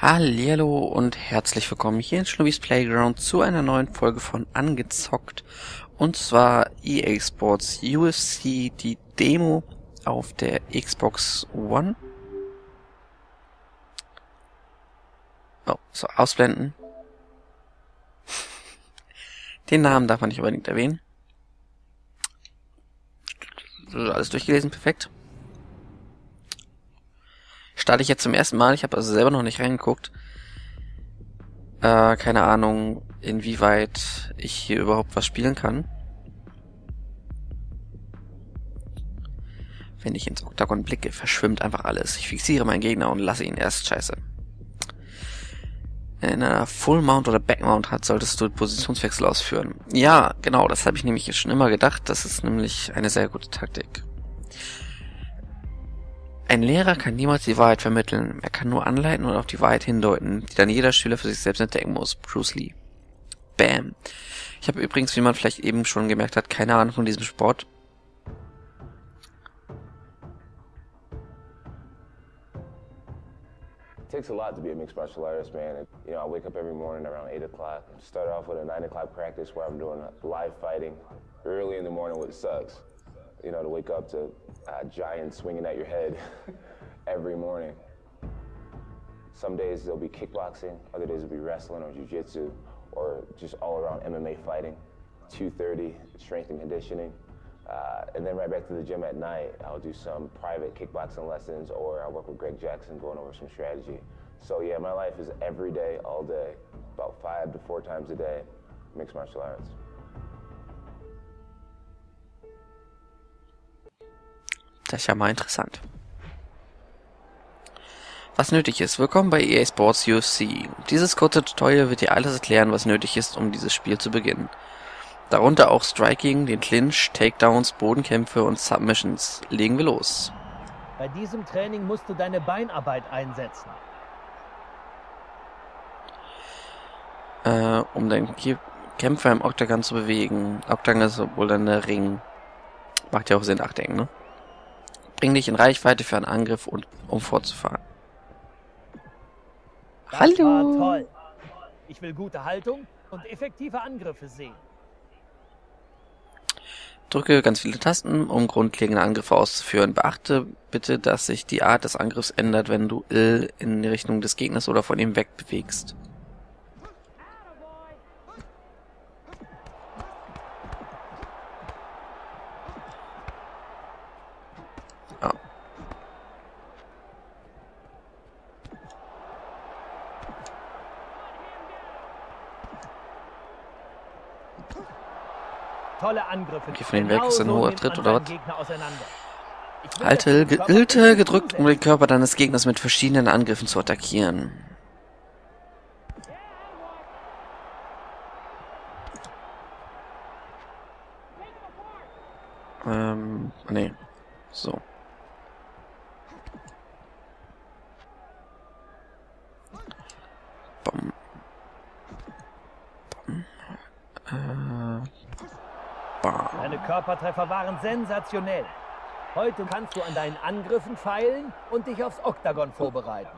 Hallihallo und herzlich willkommen hier in Schnubbis Playground zu einer neuen Folge von Angezockt, und zwar EA Sports UFC, die Demo auf der Xbox One. Oh, so, ausblenden. Den Namen darf man nicht unbedingt erwähnen. Alles durchgelesen, perfekt. Starte ich jetzt zum ersten Mal, ich habe also selber noch nicht reingeguckt. Keine Ahnung, inwieweit ich hier überhaupt was spielen kann. Wenn ich ins Oktagon blicke, verschwimmt einfach alles. Ich fixiere meinen Gegner und lasse ihn erst scheiße. Wenn er Full Mount oder Back Mount hat, solltest du Positionswechsel ausführen. Ja, genau, das habe ich nämlich jetzt schon immer gedacht. Das ist nämlich eine sehr gute Taktik. Ein Lehrer kann niemals die Wahrheit vermitteln. Er kann nur anleiten und auf die Wahrheit hindeuten, die dann jeder Schüler für sich selbst entdecken muss. Bruce Lee. Bam. Ich habe übrigens, wie man vielleicht eben schon gemerkt hat, keine Ahnung von diesem Sport. It takes a lot to be a mixed martial artist, man. And, you know, I wake up every morning around 8 o'clock. Start off with a 9 o'clock practice where I'm doing live fighting early in the morning, which sucks. You know, to wake up to a giant swinging at your head every morning. Some days there'll be kickboxing, other days it'll be wrestling or jiu-jitsu, or just all around MMA fighting. 2:30, strength and conditioning. And then right back to the gym at night, I'll do some private kickboxing lessons, or I work with Greg Jackson going over some strategy. So yeah, my life is every day, all day, about 5 to 4 times a day, mixed martial arts. Das ist ja mal interessant. Was nötig ist. Willkommen bei EA Sports UFC. Dieses kurze Tutorial wird dir alles erklären, was nötig ist, um dieses Spiel zu beginnen. Darunter auch Striking, den Clinch, Takedowns, Bodenkämpfe und Submissions. Legen wir los. Bei diesem Training musst du deine Beinarbeit einsetzen. Um deinen Kämpfer im Oktagon zu bewegen. Oktagon ist wohl dann der Ring. Macht ja auch Sinn, nachdenken, ne? Bring dich in Reichweite für einen Angriff, und um fortzufahren. Das Hallo! War toll. Ich will gute Haltung und effektive Angriffe sehen. Drücke ganz viele Tasten, um grundlegende Angriffe auszuführen. Beachte bitte, dass sich die Art des Angriffs ändert, wenn du in die Richtung des Gegners oder von ihm weg bewegst. Okay, von den Weg ist ein hoher Tritt oder was? Halte L gedrückt, um den Körper deines Gegners mit verschiedenen Angriffen zu attackieren. Nee. So. Bom. Bom. Deine Körpertreffer waren sensationell. Heute kannst du an deinen Angriffen feilen und dich aufs Oktagon vorbereiten.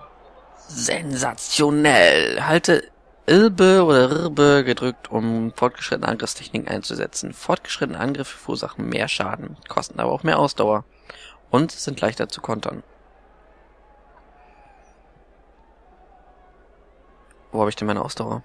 Sensationell. Halte Ilbe oder Rbe gedrückt, um fortgeschrittene Angriffstechniken einzusetzen. Fortgeschrittene Angriffe verursachen mehr Schaden, kosten aber auch mehr Ausdauer und sind leichter zu kontern. Wo habe ich denn meine Ausdauer?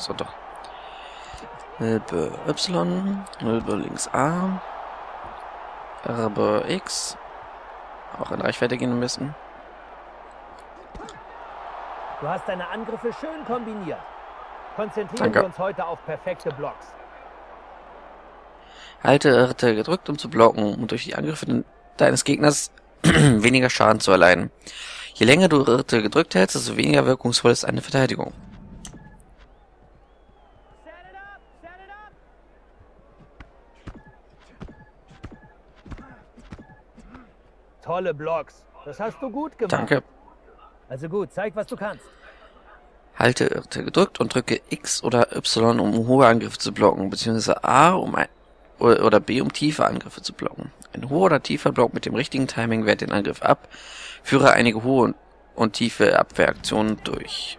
So, doch. Hilbe Y, Hilbe links A, Rbe X. Auch in Reichweite gehen am besten. Du hast deine Angriffe schön kombiniert. Konzentrieren wir uns heute auf perfekte Blocks. Halte RT gedrückt, um zu blocken und durch die Angriffe deines Gegners weniger Schaden zu erleiden. Je länger du RT gedrückt hältst, desto weniger wirkungsvoll ist eine Verteidigung. Tolle Blocks. Das hast du gut gemacht. Danke. Also gut, zeig, was du kannst. Halte RT gedrückt und drücke X oder Y, um hohe Angriffe zu blocken, beziehungsweise A oder B, um tiefe Angriffe zu blocken. Ein hoher oder tiefer Block mit dem richtigen Timing wehrt den Angriff ab, führe einige hohe und tiefe Abwehraktionen durch.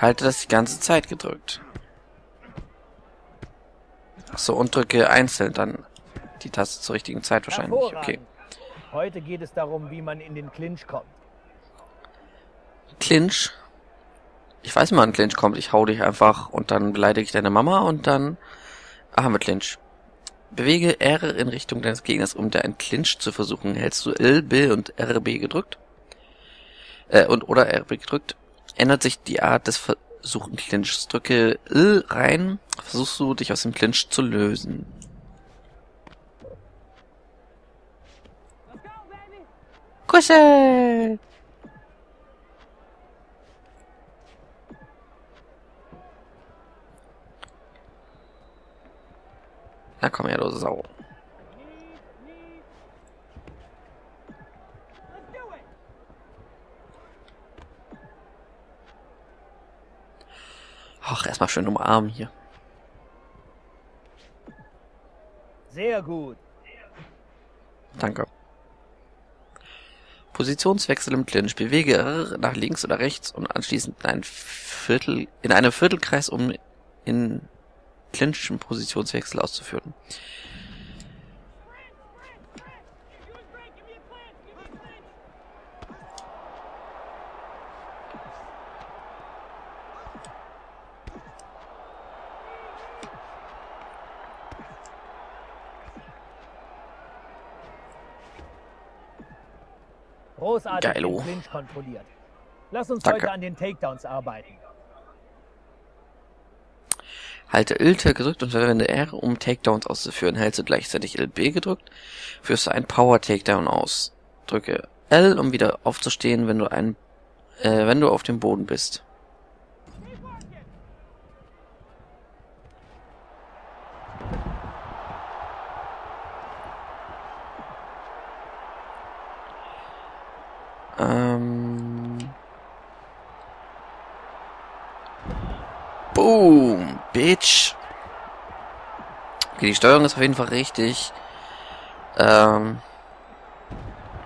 Halte das die ganze Zeit gedrückt. Achso, und drücke einzeln dann die Taste zur richtigen Zeit wahrscheinlich. Okay. Heute geht es darum, wie man in den Clinch kommt. Clinch? Ich weiß, wie man in Clinch kommt. Ich hau dich einfach und dann beleidige ich deine Mama und dann... Ah, haben wir Clinch. Bewege R in Richtung deines Gegners, um dir einen Clinch zu versuchen. Hältst du L, B und RB gedrückt? Oder RB gedrückt? Ändert sich die Art des versuchten Clinchs. Drücke L rein, versuchst du, dich aus dem Clinch zu lösen. Kuschel! Na komm her, du Sau. Ach, erstmal schön umarmen hier. Sehr gut. Danke. Positionswechsel im Clinch. Bewege R nach links oder rechts und anschließend in einem Viertelkreis, um in Clinchen Positionswechsel auszuführen. Großartig den Clinch kontrolliert. Lass uns heute an den Takedowns arbeiten. Halte LT gedrückt und verwende R, um Takedowns auszuführen. Hältst du gleichzeitig LB gedrückt, führst du einen Power-Takedown aus. Drücke L, um wieder aufzustehen, wenn du auf dem Boden bist. Boom, bitch. Okay, die Steuerung ist auf jeden Fall richtig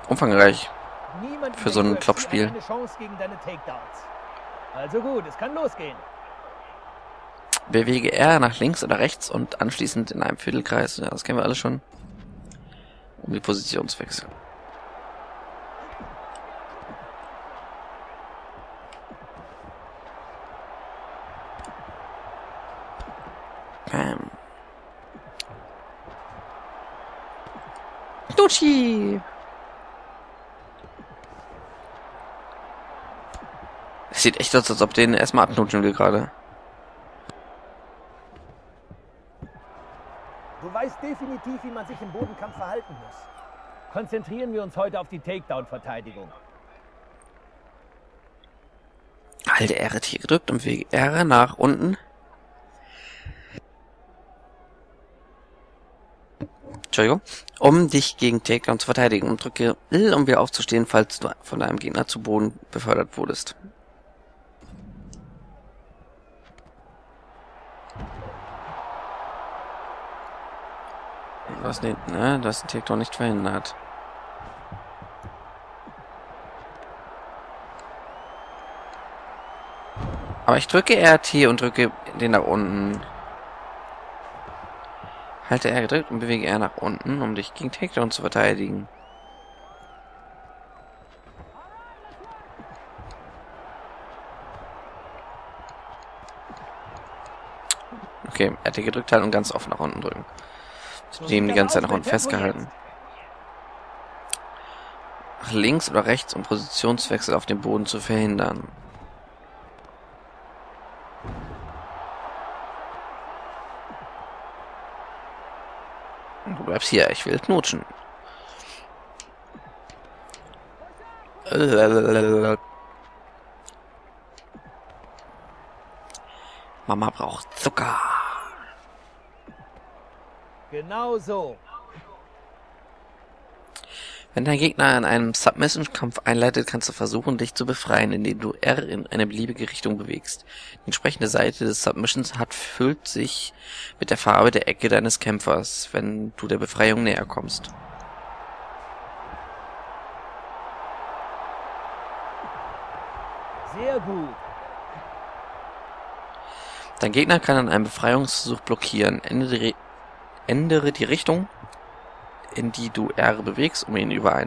umfangreich für so ein Klopfspiel. Also gut, es kann losgehen. Bewege R nach links oder rechts und anschließend in einem Viertelkreis. Ja, das kennen wir alle schon. Um die Positionswechsel. Es sieht echt aus, als ob den erstmal abknutschen will gerade. Du weißt definitiv, wie man sich im Bodenkampf verhalten muss. Konzentrieren wir uns heute auf die Takedown-Verteidigung. Halte R hier gedrückt und wege R nach unten. Entschuldigung, um dich gegen Takedown zu verteidigen und drücke L, um wieder aufzustehen, falls du von deinem Gegner zu Boden befördert wurdest. Was nicht, ne? Das ist ein Takedown nicht verhindert. Aber ich drücke RT und drücke den nach unten. Halte R gedrückt und bewege R nach unten, um dich gegen Takedown zu verteidigen. Okay, RT gedrückt halten und ganz offen nach unten drücken. Zudem die ganze Zeit nach unten festgehalten. Nach links oder rechts, um Positionswechsel auf dem Boden zu verhindern. Du bleibst hier, ich will knutschen. Mama braucht Zucker. Genau so. Wenn dein Gegner in einem Submission-Kampf einleitet, kannst du versuchen, dich zu befreien, indem du R in eine beliebige Richtung bewegst. Die entsprechende Seite des Submissions füllt sich mit der Farbe der Ecke deines Kämpfers, wenn du der Befreiung näher kommst. Sehr gut. Dein Gegner kann an einem Befreiungsversuch blockieren. Ändere die Richtung, in die du R bewegst, um ihn über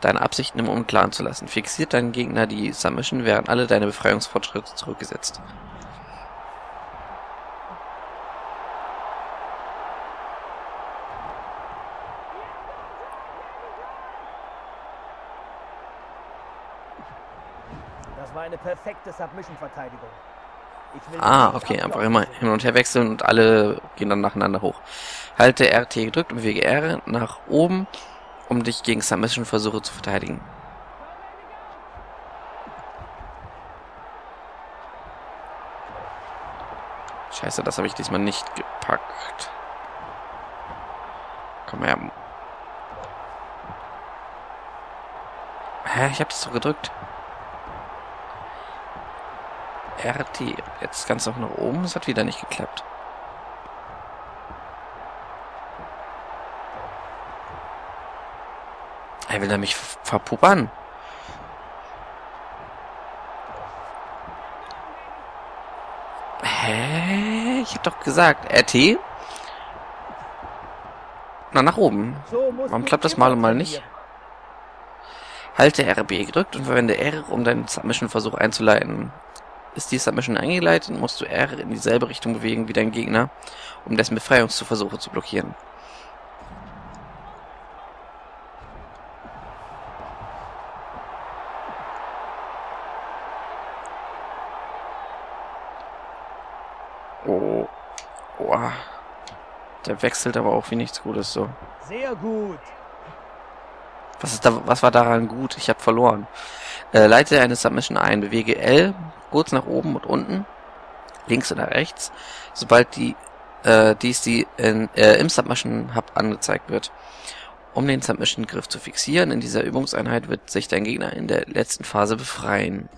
deine Absichten im Unklaren zu lassen. Fixiert deinen Gegner die Submission, während alle deine Befreiungsfortschritte zurückgesetzt. Das war eine perfekte Submission-Verteidigung. Ah, okay, einfach immer hin und her wechseln und alle gehen dann nacheinander hoch. Halte RT gedrückt und bewege R nach oben, um dich gegen Submission-Versuche zu verteidigen. Scheiße, das habe ich diesmal nicht gepackt. Komm her. Hä, ich habe das doch gedrückt. RT, jetzt ganz noch nach oben, es hat wieder nicht geklappt. Er will da mich verpuppern. Hä? Ich hab doch gesagt, RT. Na, nach oben. Warum klappt das mal und mal nicht? Halte RB gedrückt und verwende R, um deinen Submission-Versuch einzuleiten. Ist die Submission eingeleitet, musst du R in dieselbe Richtung bewegen wie dein Gegner, um dessen Befreiungsversuche zu blockieren. Oh. Oha. Der wechselt aber auch wie nichts Gutes so. Sehr gut. Was war daran gut? Ich habe verloren. Leite eine Submission ein, bewege L kurz nach oben und unten, links oder rechts, sobald dies im Submission Hub angezeigt wird. Um den Submission Griff zu fixieren, in dieser Übungseinheit wird sich dein Gegner in der letzten Phase befreien.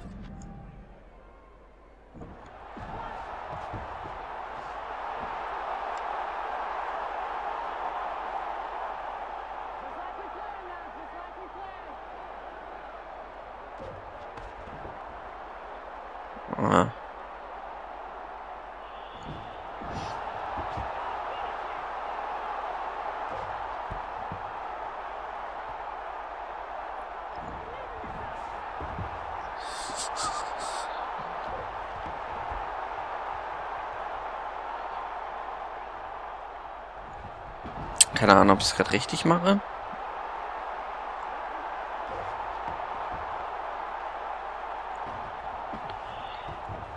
Keine Ahnung, ob ich es gerade richtig mache.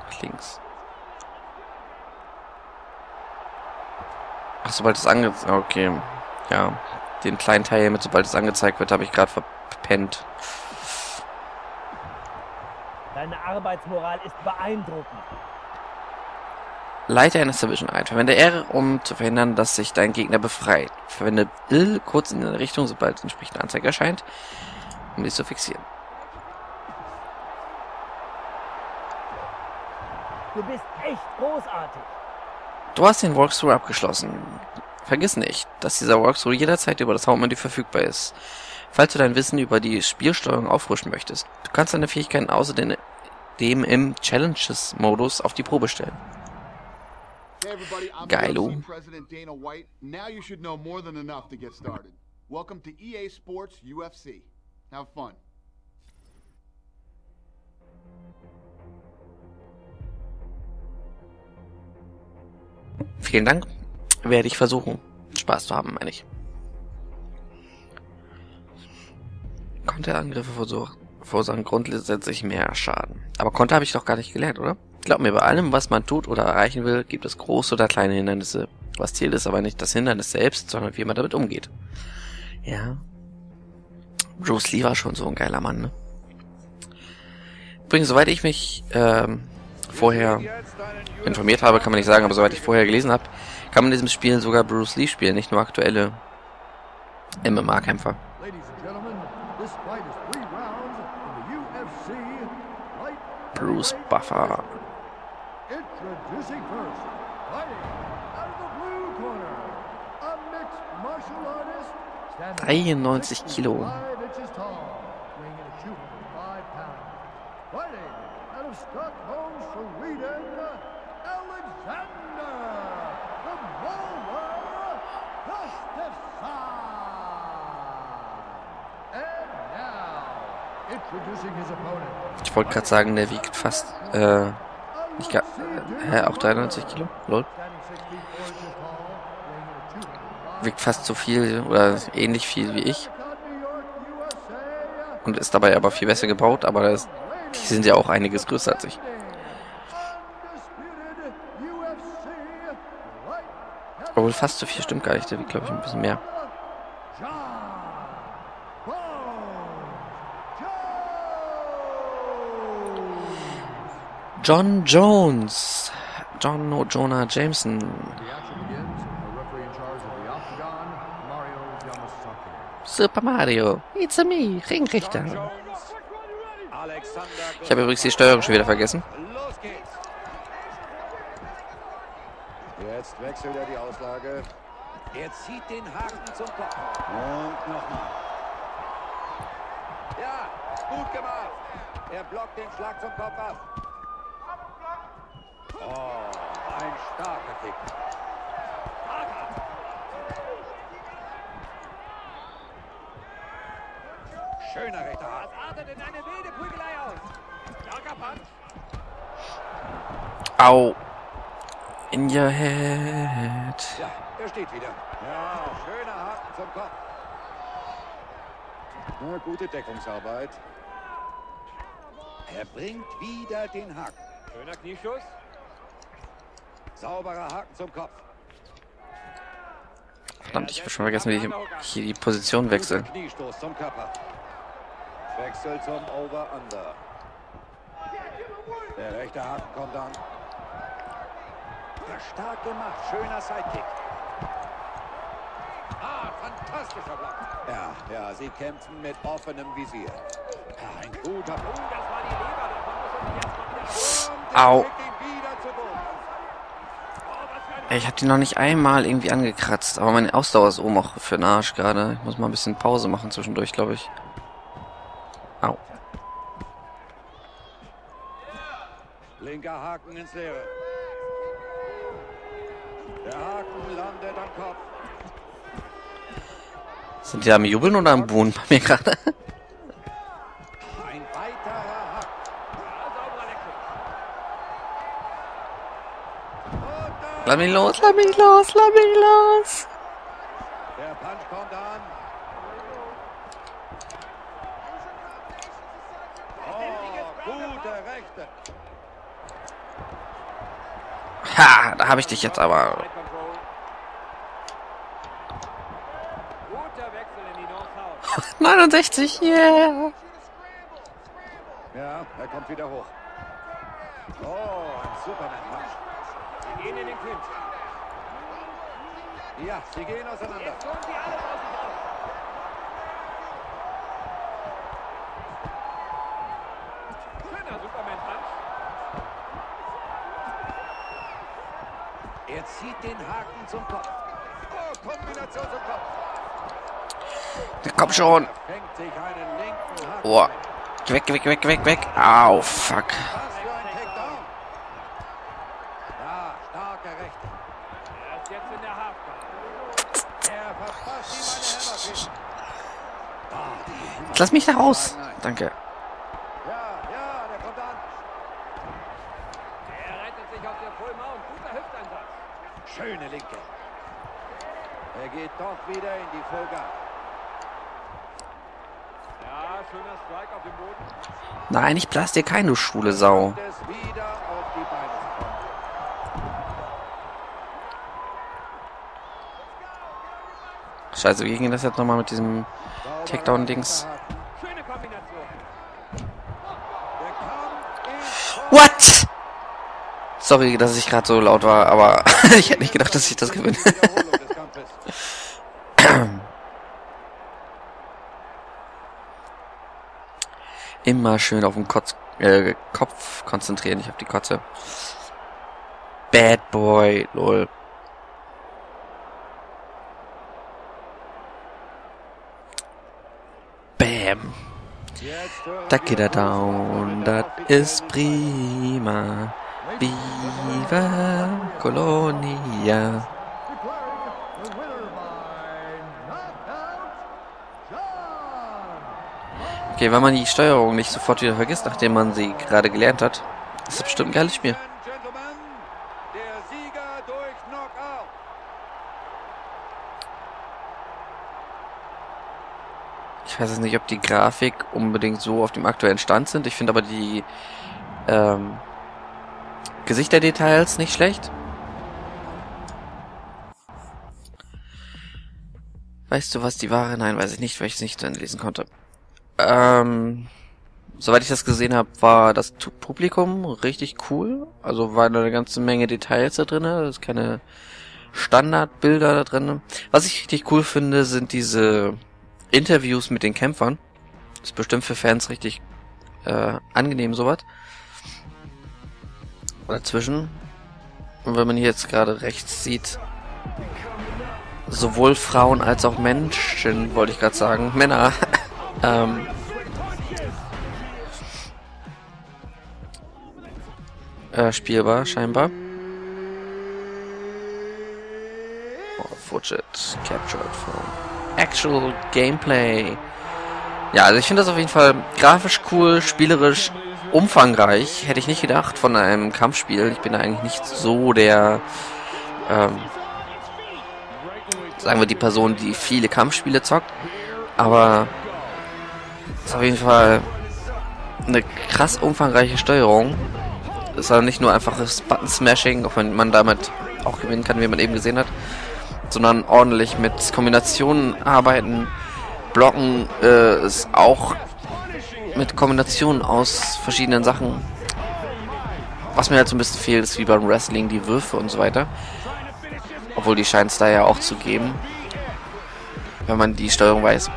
Nach links. Ach, sobald es angezeigt wird. Okay. Ja, den kleinen Teil hier mit, sobald es angezeigt wird, habe ich gerade verpennt. Deine Arbeitsmoral ist beeindruckend. Leite eine Submission ein. Verwende R, um zu verhindern, dass sich dein Gegner befreit. Verwende L kurz in deine Richtung, sobald entsprechende Anzeige erscheint, um dies zu fixieren. Du bist echt großartig. Du hast den Walkthrough abgeschlossen. Vergiss nicht, dass dieser Walkthrough jederzeit über das Hauptmenü verfügbar ist, falls du dein Wissen über die Spielsteuerung auffrischen möchtest. Du kannst deine Fähigkeiten außerdem im Challenges-Modus auf die Probe stellen. Hey everybody, I'm UFC President Dana White. Now you should know more than enough to get started. Welcome to EA Sports UFC. Have fun. Vielen Dank. Werde ich versuchen, Spaß zu haben, meine ich. Konterangriffe verursachen grundsätzlich mehr Schaden. Aber Konter habe ich doch gar nicht gelernt, oder? Glaub mir, bei allem, was man tut oder erreichen will, gibt es große oder kleine Hindernisse. Was Ziel ist aber nicht das Hindernis selbst, sondern wie man damit umgeht. Ja. Bruce Lee war schon so ein geiler Mann, ne? Übrigens, soweit ich mich vorher informiert habe, kann man nicht sagen, aber soweit ich vorher gelesen habe, kann man in diesem Spiel sogar Bruce Lee spielen, nicht nur aktuelle MMA-Kämpfer. Bruce Buffer. Introducing 93 Kilo. Ich wollte gerade sagen, der wiegt fast, auch 93 Kilo? Lol. Wiegt fast so viel oder ähnlich viel wie ich. Und ist dabei aber viel besser gebaut, aber die sind ja auch einiges größer als ich. Obwohl fast so viel stimmt gar nicht, der wiegt glaube ich ein bisschen mehr. John Jones, Jonah Jameson. Super Mario, it's a me, Ringrichter. Ich habe übrigens die Steuerung schon wieder vergessen. Jetzt wechselt er die Auslage. Er zieht den Haken zum Kopf. Und nochmal. Ja, gut gemacht. Er blockt den Schlag zum Kopf ab. Oh, ein starker Kick. Schöner rechter Hand. Das artet in eine wilde Prügelei aus. Starker Punch. Au. In your head. Ja, er steht wieder. Ja, schöner Haken zum Kopf. Na, gute Deckungsarbeit. Er bringt wieder den Haken. Schöner Knieschuss. Sauberer Haken zum Kopf. Verdammt, ich habe schon vergessen, wie ich hier die Position wechsle. Kniestoß zum Körper. Wechsel zum Over-Under. Der rechte Haken kommt an. Ja, stark gemacht. Schöner Sidekick. Ah, fantastischer Block. Ja, sie kämpfen mit offenem Visier. Ja, ein guter Punkt. Das war die Leber. Davon muss er sich jetzt noch wieder. Au. Ich habe die noch nicht einmal irgendwie angekratzt, aber meine Ausdauer ist oben auch für den Arsch gerade. Ich muss mal ein bisschen Pause machen zwischendurch, glaube ich. Au. Linker Haken ins Leere. Der Haken landet am Kopf. Sind die am Jubeln oder am Buhnen bei mir gerade? Ein weiterer Haken. Lass mich los, lass mich los, lass mich los! Der Punch kommt an. Oh, gute Rechte. Ha, da habe ich dich jetzt aber. Guter Wechsel in die North-House. 69, yeah! Ja, er kommt wieder hoch. Oh, ein Superman-Punch. Gehen in den Clinch. Ja, sie gehen auseinander. Jetzt holen sie alle raus. Schöner Superman-Punch. Er zieht den Haken zum Kopf. Oh, Kombination zum Kopf. Komm schon. Oh. Weg, weg, weg, weg, weg. Au, fuck. Lass mich da raus. Danke. Ja, der kommt an. Er rettet sich auf der Fullmauer und guter Hüfteinsatz. Schöne Linke. Er geht doch wieder in die Folge. Ja, schöner Strike auf dem Boden. Nein, ich blast dir keine schwule Sau. Scheiße, wie ging das jetzt nochmal mit diesem Takedown-Dings? What? Sorry, dass ich gerade so laut war, aber ich hätte nicht gedacht, dass ich das gewinne. Immer schön auf den Kopf konzentrieren, nicht auf die Kotze. Bad Boy, lol. Bam. Da geht er down, das ist prima. Viva Colonia. Okay, wenn man die Steuerung nicht sofort wieder vergisst, nachdem man sie gerade gelernt hat, ist das bestimmt ein geiles Spiel. Ich weiß jetzt nicht, ob die Grafik unbedingt so auf dem aktuellen Stand sind. Ich finde aber die Gesichterdetails nicht schlecht. Weißt du, was die Ware? Nein, weiß ich nicht, weil ich es nicht zu Ende lesen konnte. Soweit ich das gesehen habe, war das Publikum richtig cool. Also waren da eine ganze Menge Details da drin. Da ist keine Standardbilder da drin. Was ich richtig cool finde, sind diese Interviews mit den Kämpfern. Ist bestimmt für Fans richtig angenehm, sowas. Dazwischen. Und wenn man hier jetzt gerade rechts sieht, sowohl Frauen als auch Menschen, wollte ich gerade sagen, Männer, spielbar, scheinbar. Oh, Footage captured from actual Gameplay. Ja, also ich finde das auf jeden Fall grafisch cool, spielerisch umfangreich. Hätte ich nicht gedacht von einem Kampfspiel. Ich bin da eigentlich nicht so der, sagen wir die Person, die viele Kampfspiele zockt. Aber ist auf jeden Fall eine krass umfangreiche Steuerung. Ist also nicht nur einfaches Button-Smashing, auch wenn man damit auch gewinnen kann, wie man eben gesehen hat, sondern ordentlich mit Kombinationen arbeiten. Blocken ist auch mit Kombinationen aus verschiedenen Sachen. Was mir halt so ein bisschen fehlt, ist wie beim Wrestling die Würfe und so weiter. Obwohl die scheint es da ja auch zu geben, wenn man die Steuerung weiß.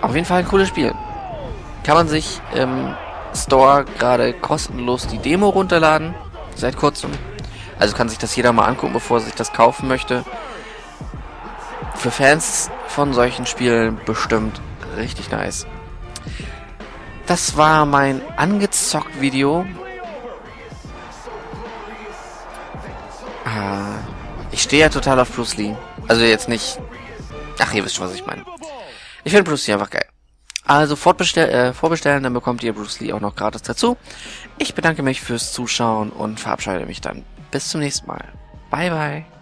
Auf jeden Fall ein cooles Spiel. Kann man sich im Store gerade kostenlos die Demo runterladen, seit kurzem. Also kann sich das jeder mal angucken, bevor er sich das kaufen möchte. Für Fans von solchen Spielen bestimmt richtig nice. Das war mein angezockt Video. Ich stehe ja total auf Bruce Lee. Also jetzt nicht... Ach, ihr wisst schon, was ich meine. Ich finde Bruce Lee einfach geil. Also vorbestellen, dann bekommt ihr Bruce Lee auch noch gratis dazu. Ich bedanke mich fürs Zuschauen und verabschiede mich dann. Bis zum nächsten Mal. Bye, bye.